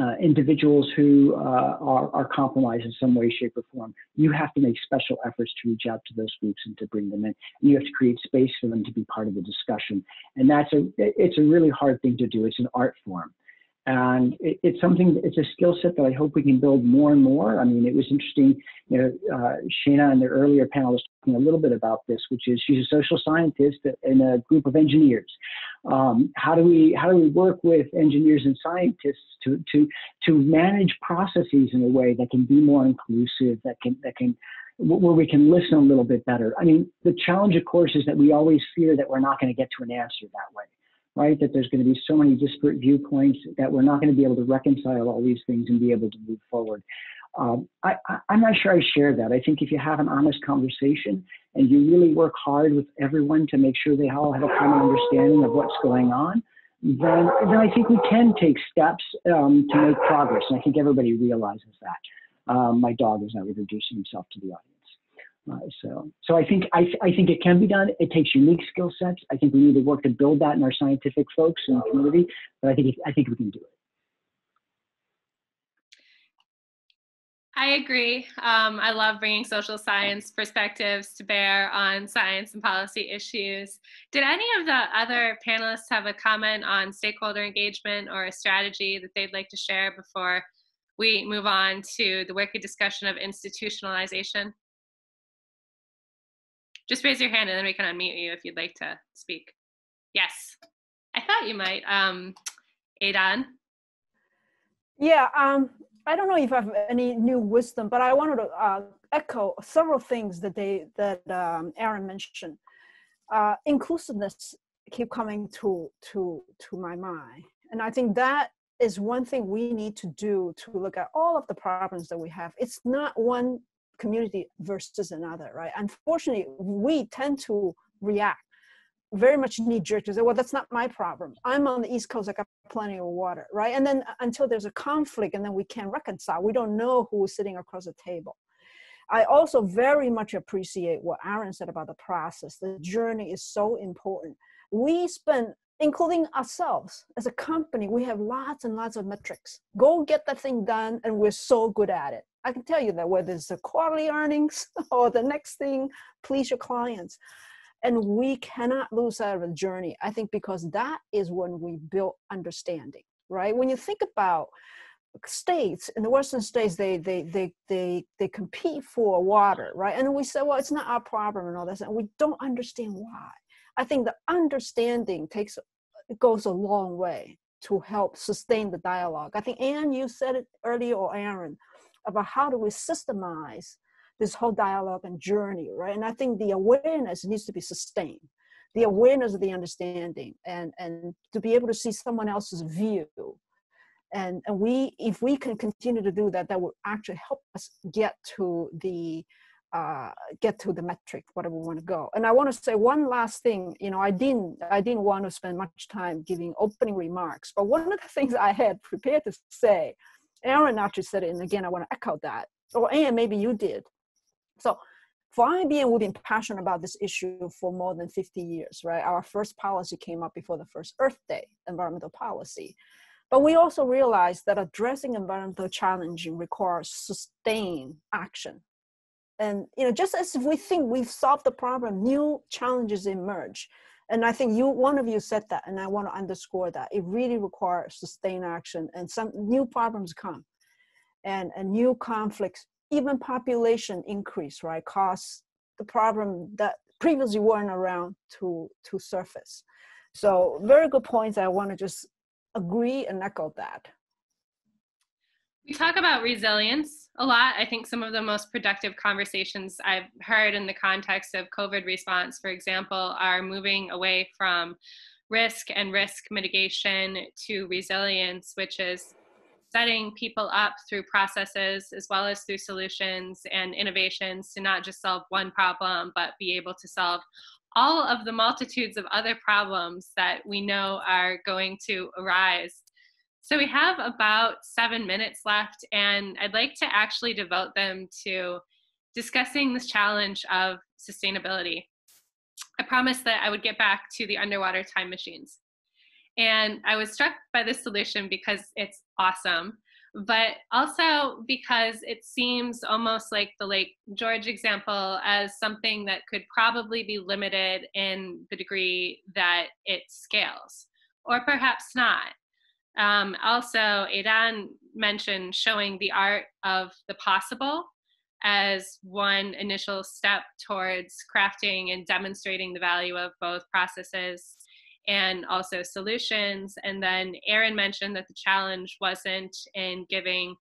uh, individuals who uh, are, are compromised in some way, shape, or form, you have to make special efforts to reach out to those groups and to bring them in. And you have to create space for them to be part of the discussion. And that's a, it's a really hard thing to do. It's an art form. And it, it's something, it's a skill set that I hope we can build more and more. I mean, it was interesting, you know, uh, Shana and the earlier panel was talking a little bit about this, which is she's a social scientist in a group of engineers. Um, how do we, how do we work with engineers and scientists to, to, to manage processes in a way that can be more inclusive, that can, that can, where we can listen a little bit better? I mean, the challenge, of course, is that we always fear that we're not going to get to an answer that way. Right, that there's going to be so many disparate viewpoints that we're not going to be able to reconcile all these things and be able to move forward. Um, I, I, I'm not sure I share that. I think if you have an honest conversation and you really work hard with everyone to make sure they all have a common understanding of what's going on, then, then I think we can take steps um, to make progress. And I think everybody realizes that. Um, my dog is now introducing himself to the audience. Uh, so, so I think I, I think it can be done. It takes unique skill sets. I think we need to work to build that in our scientific folks and the community. But I think I think we can do it. I agree. Um, I love bringing social science perspectives to bear on science and policy issues. Did any of the other panelists have a comment on stakeholder engagement or a strategy that they'd like to share before we move on to the wicked discussion of institutionalization? Just raise your hand and then we can unmute you if you'd like to speak. Yes, I thought you might. Um, Edan? Yeah, um, I don't know if I have any new wisdom, but I wanted to uh, echo several things that, they, that um, Aaron mentioned. Uh, inclusiveness keep coming to, to, to my mind. And I think that is one thing we need to do to look at all of the problems that we have. It's not one community versus another, right? Unfortunately, we tend to react very much knee-jerk to say, well, that's not my problem. I'm on the East Coast, I got plenty of water, right? And then until there's a conflict and then we can't reconcile, we don't know who's sitting across the table. I also very much appreciate what Aaron said about the process. The journey is so important. We spend, including ourselves as a company, we have lots and lots of metrics. Go get that thing done, and we're so good at it. I can tell you that whether it's the quarterly earnings or the next thing, please your clients. And we cannot lose sight of the journey, I think, because that is when we build understanding, right? When you think about states, in the Western states, they they they they they compete for water, right? And we say, well, it's not our problem and all that, and we don't understand why. I think the understanding takes it goes a long way to help sustain the dialogue. I think, Anne, you said it earlier, or Aaron, about how do we systemize this whole dialogue and journey, right? And I think the awareness needs to be sustained, the awareness of the understanding, and and to be able to see someone else's view. And, and we, if we can continue to do that, that will actually help us get to the, uh, get to the metric, whatever we want to go. And I want to say one last thing. You know, I didn't, I didn't want to spend much time giving opening remarks, but one of the things I had prepared to say, Aaron actually said it, and again, I want to echo that. Or Anne, maybe you did. So for I B M, we've been passionate about this issue for more than fifty years, right? Our first policy came up before the first Earth Day, environmental policy. But we also realized that addressing environmental challenges requires sustained action. And, you know, just as if we think we've solved the problem, new challenges emerge. And I think you, one of you said that, and I want to underscore that. It really requires sustained action, and some new problems come, and, and new conflicts, even population increase, right? Cause the problem that previously weren't around to, to surface. So very good points. I want to just agree and echo that. We talk about resilience a lot. I think some of the most productive conversations I've heard in the context of COVID response, for example, are moving away from risk and risk mitigation to resilience, which is setting people up through processes as well as through solutions and innovations to not just solve one problem, but be able to solve all of the multitudes of other problems that we know are going to arise. So we have about seven minutes left, and I'd like to actually devote them to discussing this challenge of sustainability. I promised that I would get back to the underwater time machines. And I was struck by this solution because it's awesome, but also because it seems almost like the Lake George example as something that could probably be limited in the degree that it scales, or perhaps not. Um, also, Edan mentioned showing the art of the possible as one initial step towards crafting and demonstrating the value of both processes and also solutions. And then Aaron mentioned that the challenge wasn't in giving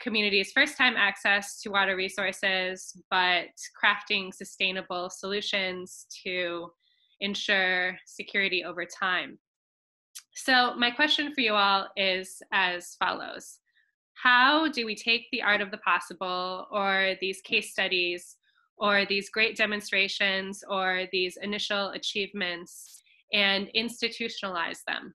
communities first-time access to water resources, but crafting sustainable solutions to ensure security over time. So my question for you all is as follows. How do we take the art of the possible, or these case studies, or these great demonstrations, or these initial achievements, and institutionalize them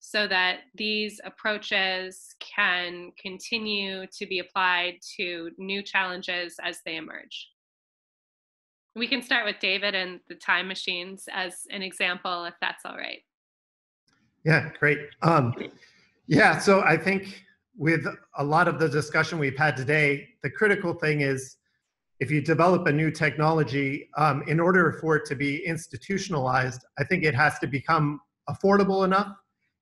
so that these approaches can continue to be applied to new challenges as they emerge? We can start with David and the time machines as an example, if that's all right. Yeah, great. Um, yeah, so I think with a lot of the discussion we've had today, the critical thing is, if you develop a new technology, um, in order for it to be institutionalized, I think it has to become affordable enough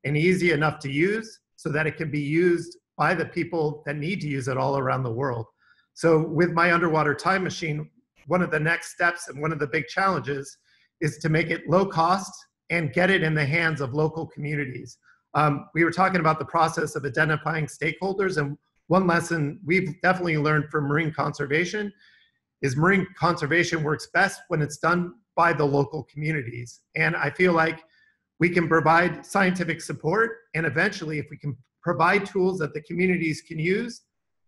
and easy enough to use so that it can be used by the people that need to use it all around the world. So with my underwater time machine, one of the next steps and one of the big challenges is to make it low cost and get it in the hands of local communities. Um, we were talking about the process of identifying stakeholders, and one lesson we've definitely learned from marine conservation is marine conservation works best when it's done by the local communities. And I feel like we can provide scientific support, and eventually if we can provide tools that the communities can use,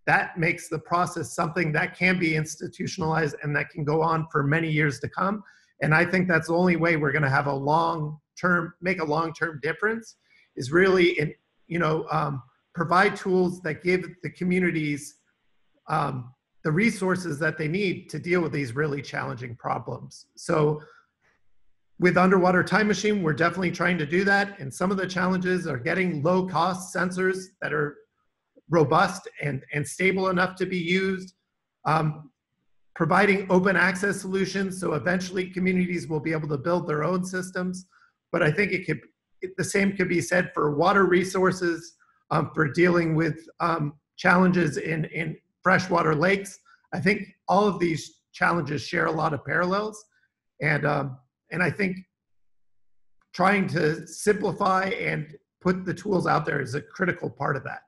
that makes the process something that can be institutionalized and that can go on for many years to come. And I think that's the only way we're gonna have a long-term, make a long-term difference, is really, in, you know, um, provide tools that give the communities um, the resources that they need to deal with these really challenging problems. So with Underwater Time Machine, we're definitely trying to do that. And some of the challenges are getting low cost sensors that are robust and, and stable enough to be used. Um, providing open access solutions, so eventually communities will be able to build their own systems. But I think it could, it, the same could be said for water resources, um, for dealing with um, challenges in, in freshwater lakes. I think all of these challenges share a lot of parallels. And, um, and I think trying to simplify and put the tools out there is a critical part of that.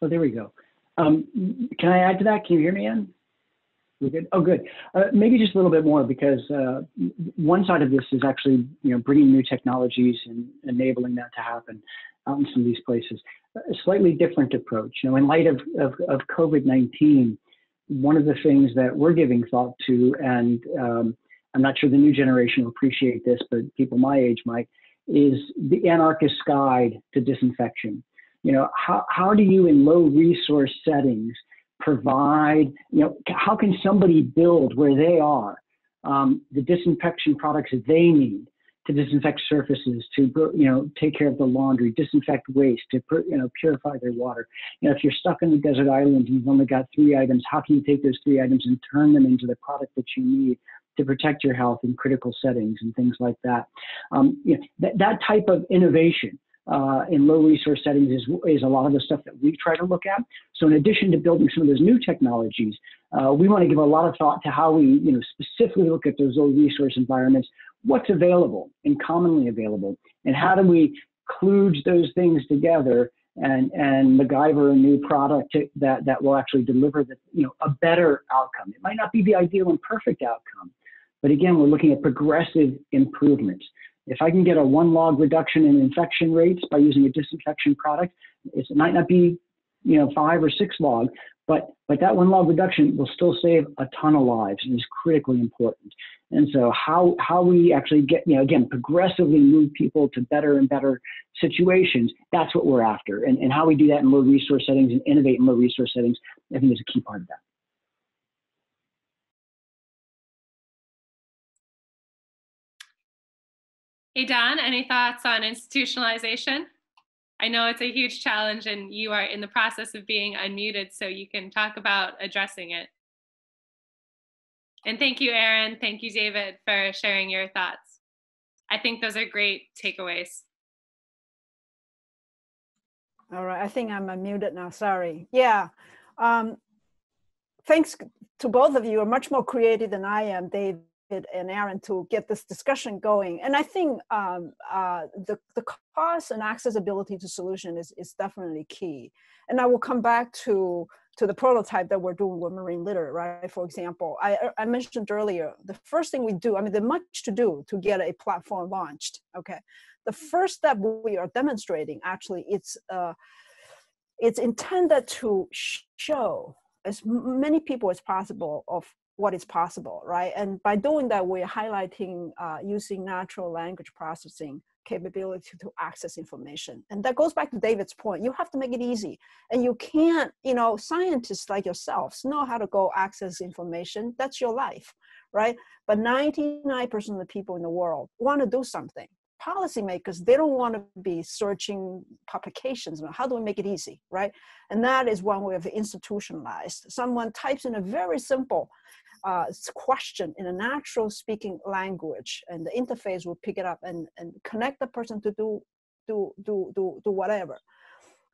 Oh, there we go. Um, can I add to that? Can you hear me, Ann? We're good? Oh, good. Uh, maybe just a little bit more, because uh, one side of this is actually, you know, bringing new technologies and enabling that to happen out in some of these places. A slightly different approach. You know, in light of, of, of COVID nineteen, one of the things that we're giving thought to, and um, I'm not sure the new generation will appreciate this, but people my age might, is the anarchist's guide to disinfection. You know, how, how do you in low resource settings provide, you know, how can somebody build where they are um, the disinfection products that they need to disinfect surfaces, to, you know, take care of the laundry, disinfect waste, to, you know, purify their water. You know, if you're stuck in the desert island and you've only got three items, how can you take those three items and turn them into the product that you need to protect your health in critical settings and things like that. Um, you know, th that type of innovation Uh, in low resource settings is, is a lot of the stuff that we try to look at. So in addition to building some of those new technologies, uh, we want to give a lot of thought to how we, you know, specifically look at those low resource environments, what's available and commonly available, and how do we kludge those things together and, and MacGyver a new product to, that, that will actually deliver the, you know, a better outcome. It might not be the ideal and perfect outcome, but again, we're looking at progressive improvements. If I can get a one log reduction in infection rates by using a disinfection product, it might not be, you know, five or six log, but, but that one log reduction will still save a ton of lives and is critically important. And so how, how we actually get, you know, again, progressively move people to better and better situations, that's what we're after. And, and how we do that in low resource settings and innovate in low resource settings, I think is a key part of that. Edan, any thoughts on institutionalization? I know it's a huge challenge and you are in the process of being unmuted, so you can talk about addressing it. And thank you, Aaron. Thank you, David, for sharing your thoughts. I think those are great takeaways. All right, I think I'm unmuted now, sorry. Yeah, um, thanks to both of you. You're much more creative than I am, David and Aaron, to get this discussion going. And I think um, uh, the, the cost and accessibility to solution is, is definitely key. And I will come back to, to the prototype that we're doing with marine litter, right? For example, I, I mentioned earlier, the first thing we do, I mean, there's much to do to get a platform launched, okay? The first step we are demonstrating, actually, it's, uh, it's intended to show as many people as possible of what is possible, right? And by doing that, we're highlighting uh, using natural language processing capability to access information. And that goes back to David's point. You have to make it easy. And you can't, you know, scientists like yourselves know how to go access information. That's your life, right? But ninety-nine percent of the people in the world want to do something. Policymakers, they don't want to be searching publications. How do we make it easy, right? And that is one way of institutionalized. Someone types in a very simple uh, question in a natural speaking language, and the interface will pick it up and, and connect the person to do, do, do, do, do whatever.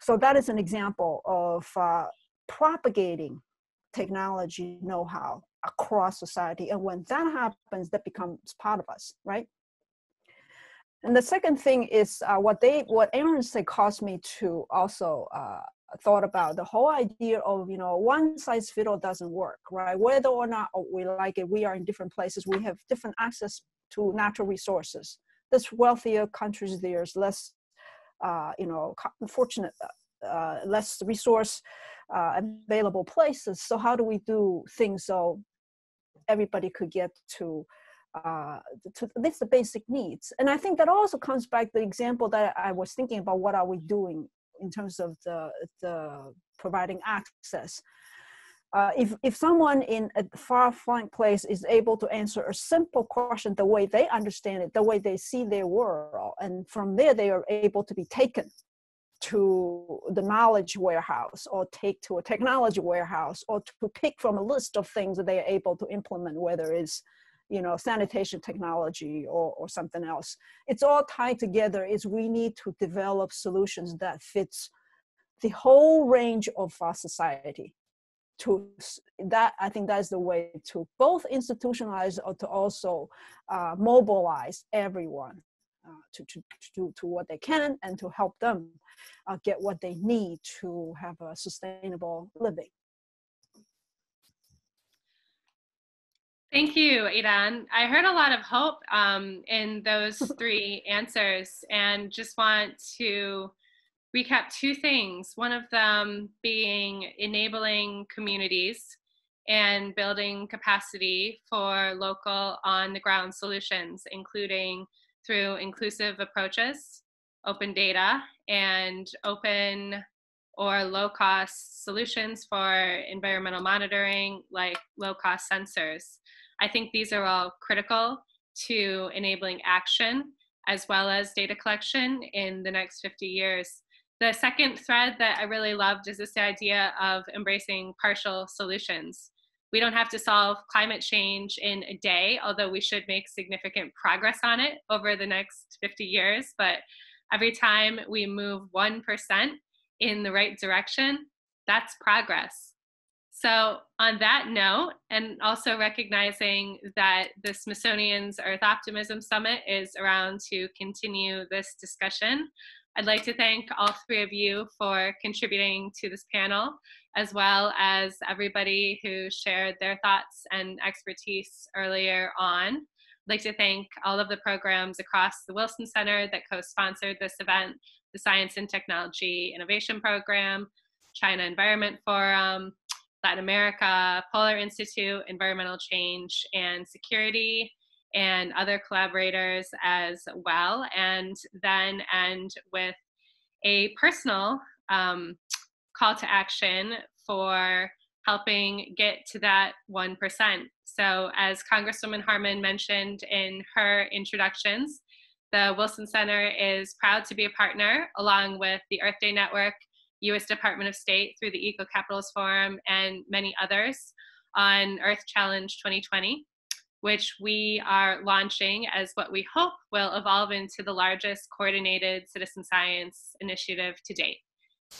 So that is an example of uh, propagating technology know-how across society. And when that happens, that becomes part of us, right? And the second thing is uh, what they, what Aaron said caused me to also uh, thought about the whole idea of, you know, one size fits all doesn't work, right? Whether or not we like it, we are in different places. We have different access to natural resources. There's wealthier countries, there's less, uh, you know, fortunate, uh, less resource uh, available places. So how do we do things so everybody could get to Uh, to, that's the basic needs. And I think that also comes back to the example that I was thinking about, what are we doing in terms of the, the providing access. Uh, if, if someone in a far-flung place is able to answer a simple question the way they understand it, the way they see their world, and from there they are able to be taken to the knowledge warehouse or take to a technology warehouse or to pick from a list of things that they are able to implement, whether it's, you know, sanitation technology or, or something else. It's all tied together. Is we need to develop solutions that fits the whole range of our society. To that, I think that's the way to both institutionalize or to also uh, mobilize everyone uh, to, to, to do to what they can and to help them uh, get what they need to have a sustainable living. Thank you, Edan. I heard a lot of hope um, in those three answers, and just want to recap two things. One of them being enabling communities and building capacity for local on-the-ground solutions, including through inclusive approaches, open data, and open or low-cost solutions for environmental monitoring, like low-cost sensors. I think these are all critical to enabling action as well as data collection in the next fifty years. The second thread that I really loved is this idea of embracing partial solutions. We don't have to solve climate change in a day, although we should make significant progress on it over the next fifty years. But every time we move one percent in the right direction, that's progress. So on that note, and also recognizing that the Smithsonian's Earth Optimism Summit is around to continue this discussion, I'd like to thank all three of you for contributing to this panel, as well as everybody who shared their thoughts and expertise earlier on. I'd like to thank all of the programs across the Wilson Center that co-sponsored this event, the Science and Technology Innovation Program, China Environment Forum, Latin America, Polar Institute, Environmental Change and Security, and other collaborators as well. And then end with a personal um, call to action for helping get to that one percent. So as Congresswoman Harman mentioned in her introductions, the Wilson Center is proud to be a partner along with the Earth Day Network, U S Department of State through the Eco Capitals Forum, and many others on Earth Challenge twenty twenty. Which we are launching as what we hope will evolve into the largest coordinated citizen science initiative to date.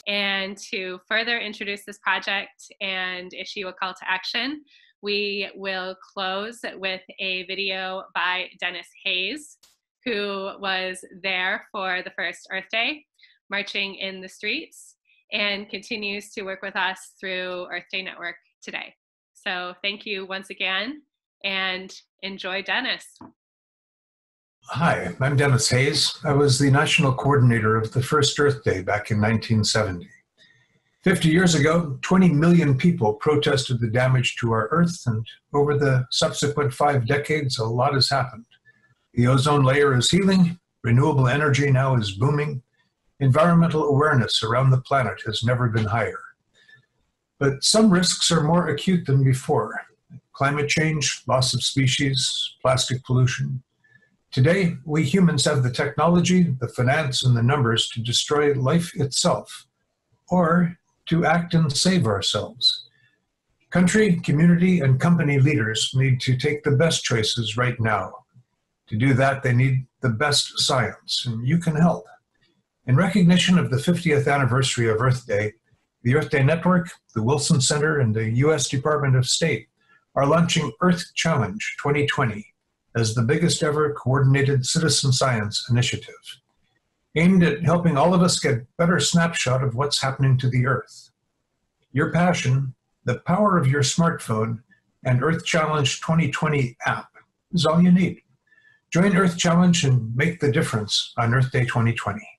And to further introduce this project and issue a call to action, we will close with a video by Dennis Hayes, who was there for the first Earth Day, marching in the streets, and continues to work with us through Earth Day Network today. So thank you once again. And enjoy Dennis. Hi, I'm Dennis Hayes. I was the national coordinator of the first Earth Day back in nineteen seventy. fifty years ago, twenty million people protested the damage to our Earth, and over the subsequent five decades, a lot has happened. The ozone layer is healing, renewable energy now is booming, environmental awareness around the planet has never been higher. But some risks are more acute than before. Climate change, loss of species, plastic pollution. Today, we humans have the technology, the finance, and the numbers to destroy life itself, or to act and save ourselves. Country, community, and company leaders need to take the best choices right now. To do that, they need the best science, and you can help. In recognition of the fiftieth anniversary of Earth Day, the Earth Day Network, the Wilson Center, and the U S Department of State are launching Earth Challenge twenty twenty as the biggest ever coordinated citizen science initiative, aimed at helping all of us get a better snapshot of what's happening to the Earth. Your passion, the power of your smartphone, and Earth Challenge twenty twenty app is all you need. Join Earth Challenge and make the difference on Earth Day twenty twenty.